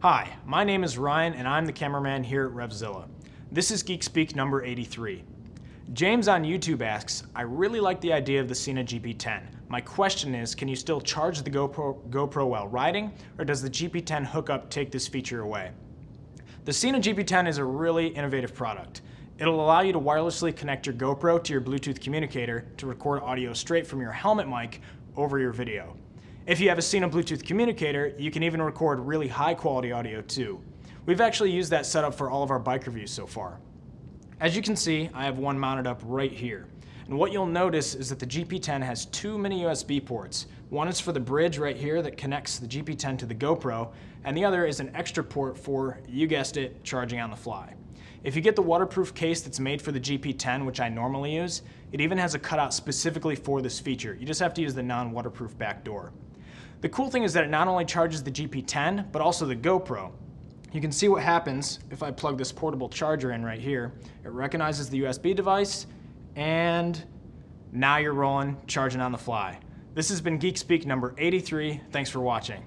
Hi, my name is Ryan and I'm the cameraman here at RevZilla. This is Geek Speak number 83. James on YouTube asks, I really like the idea of the Sena GP10. My question is, can you still charge the GoPro while riding, or does the GP10 hookup take this feature away? The Sena GP10 is a really innovative product. It'll allow you to wirelessly connect your GoPro to your Bluetooth communicator to record audio straight from your helmet mic over your video. If you have a Sena Bluetooth communicator, you can even record really high quality audio too. We've actually used that setup for all of our bike reviews so far. As you can see, I have one mounted up right here. And what you'll notice is that the GP10 has two mini USB ports. One is for the bridge right here that connects the GP10 to the GoPro, and the other is an extra port for, you guessed it, charging on the fly. If you get the waterproof case that's made for the GP10, which I normally use, it even has a cutout specifically for this feature. You just have to use the non-waterproof back door. The cool thing is that it not only charges the GP10, but also the GoPro. You can see what happens if I plug this portable charger in right here. It recognizes the USB device, and now you're rolling, charging on the fly. This has been Geek Speak number 83. Thanks for watching.